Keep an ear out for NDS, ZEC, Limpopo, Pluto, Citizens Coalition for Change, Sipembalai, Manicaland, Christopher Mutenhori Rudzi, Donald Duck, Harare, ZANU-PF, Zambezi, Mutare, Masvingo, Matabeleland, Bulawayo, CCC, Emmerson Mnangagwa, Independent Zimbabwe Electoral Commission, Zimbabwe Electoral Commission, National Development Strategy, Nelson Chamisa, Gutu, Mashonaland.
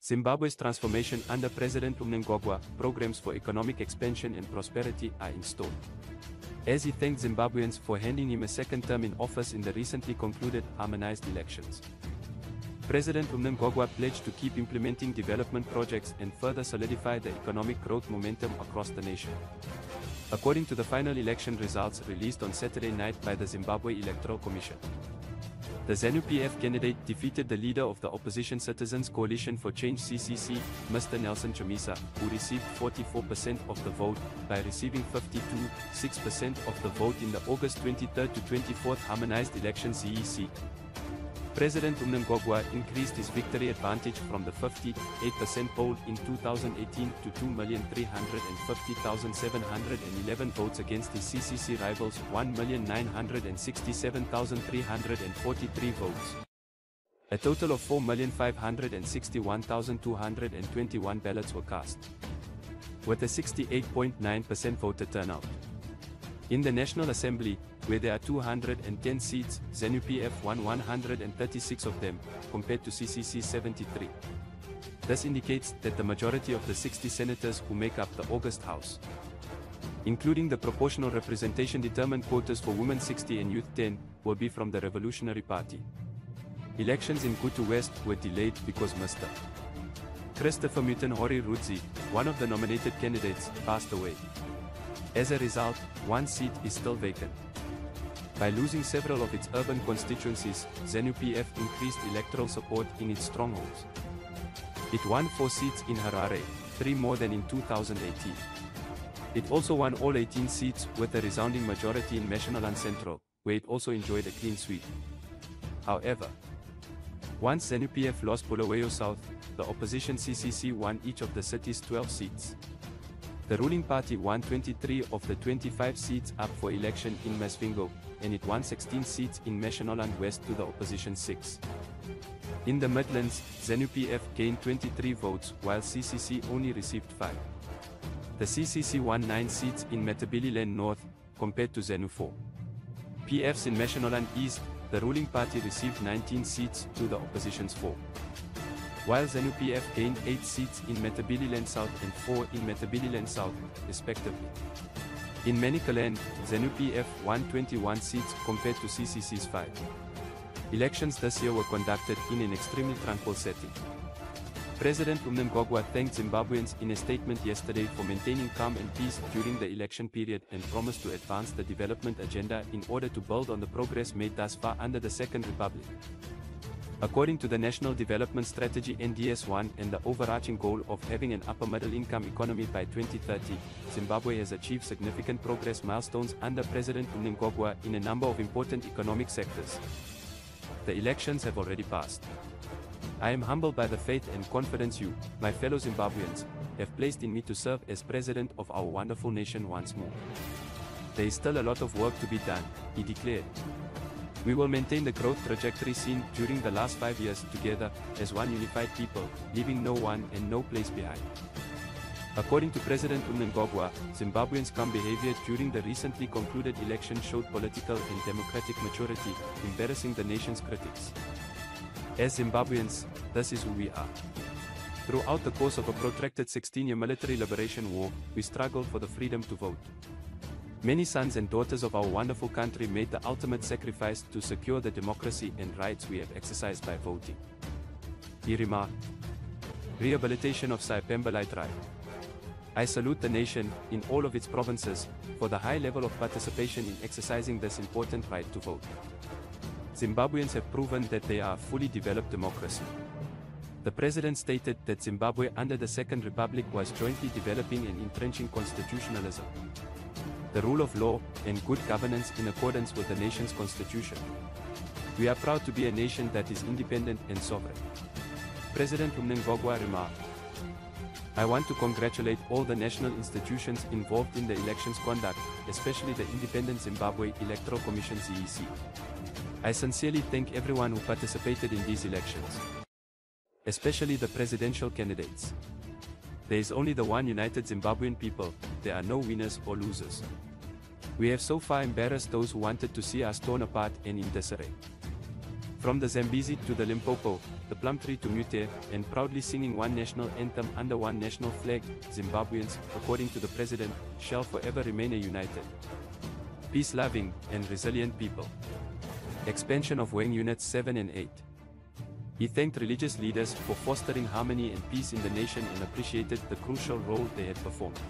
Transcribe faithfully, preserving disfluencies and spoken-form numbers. Zimbabwe's transformation under President Mnangagwa, programs for economic expansion and prosperity are in store. As he thanked Zimbabweans for handing him a second term in office in the recently concluded harmonized elections, President Mnangagwa pledged to keep implementing development projects and further solidify the economic growth momentum across the nation. According to the final election results released on Saturday night by the Zimbabwe Electoral Commission, the ZANU-P F candidate defeated the leader of the opposition Citizens Coalition for Change C C C, Mister Nelson Chamisa, who received forty-four percent of the vote, by receiving fifty-two point six percent of the vote in the August twenty-third to twenty-fourth harmonized election C E C. President Mnangagwa increased his victory advantage from the fifty-eight percent poll in two thousand eighteen to two million three hundred fifty thousand seven hundred eleven votes against his C C C rivals' one million nine hundred sixty-seven thousand three hundred forty-three votes. A total of four million five hundred sixty-one thousand two hundred twenty-one ballots were cast, with a sixty-eight point nine percent voter turnout. In the National Assembly, where there are two hundred ten seats, ZANU-P F won one hundred thirty-six of them, compared to C C C's seventy-three. This indicates that the majority of the sixty senators who make up the August House, including the proportional representation determined quotas for women sixty and youth ten, will be from the Revolutionary Party. Elections in Gutu West were delayed because Mister Christopher Mutenhori Rudzi, one of the nominated candidates, passed away. As a result, one seat is still vacant. By losing several of its urban constituencies, ZANU-P F increased electoral support in its strongholds. It won four seats in Harare, three more than in two thousand eighteen. It also won all eighteen seats with a resounding majority in Mashonaland Central, where it also enjoyed a clean sweep. However, once ZANU-P F lost Bulawayo South, the opposition C C C won each of the city's twelve seats. The ruling party won twenty-three of the twenty-five seats up for election in Masvingo, and it won sixteen seats in Mashonaland West to the opposition six. In the Midlands, ZANU-P F gained twenty-three votes, while C C C only received five. The C C C won nine seats in Matabeleland North, compared to ZANU four P F's in Mashonaland East. The ruling party received nineteen seats to the opposition's four. While ZANU-P F gained eight seats in Matabeleland South and four in Matabeleland South, respectively. In Manicaland, ZANU-P F won twenty-one seats compared to C C C's five. Elections this year were conducted in an extremely tranquil setting. President Mnangagwa thanked Zimbabweans in a statement yesterday for maintaining calm and peace during the election period and promised to advance the development agenda in order to build on the progress made thus far under the Second Republic. According to the National Development Strategy N D S one and the overarching goal of having an upper-middle-income economy by twenty thirty, Zimbabwe has achieved significant progress milestones under President Mnangagwa in a number of important economic sectors. The elections have already passed. I am humbled by the faith and confidence you, my fellow Zimbabweans, have placed in me to serve as president of our wonderful nation once more. There is still a lot of work to be done, he declared. We will maintain the growth trajectory seen during the last five years together, as one unified people, leaving no one and no place behind. According to President Mnangagwa, Zimbabweans' calm behavior during the recently concluded election showed political and democratic maturity, embarrassing the nation's critics. As Zimbabweans, this is who we are. Throughout the course of a protracted sixteen-year military liberation war, we struggled for the freedom to vote. Many sons and daughters of our wonderful country made the ultimate sacrifice to secure the democracy and rights we have exercised by voting, he remarked. Rehabilitation of Sipembalai tribe. I salute the nation, in all of its provinces, for the high level of participation in exercising this important right to vote. Zimbabweans have proven that they are a fully developed democracy. The president stated that Zimbabwe under the Second Republic was jointly developing and entrenching constitutionalism, the rule of law, and good governance in accordance with the nation's constitution. We are proud to be a nation that is independent and sovereign, President Mnangagwa remarked. I want to congratulate all the national institutions involved in the election's conduct, especially the Independent Zimbabwe Electoral Commission Z E C. I sincerely thank everyone who participated in these elections, especially the presidential candidates. There is only the one united Zimbabwean people, there are no winners or losers. We have so far embarrassed those who wanted to see us torn apart and in disarray. From the Zambezi to the Limpopo, the plum tree to Mutare, and proudly singing one national anthem under one national flag, Zimbabweans, according to the president, shall forever remain a united, peace-loving, and resilient people. Expansion of weighing units seven and eight. He thanked religious leaders for fostering harmony and peace in the nation and appreciated the crucial role they had performed.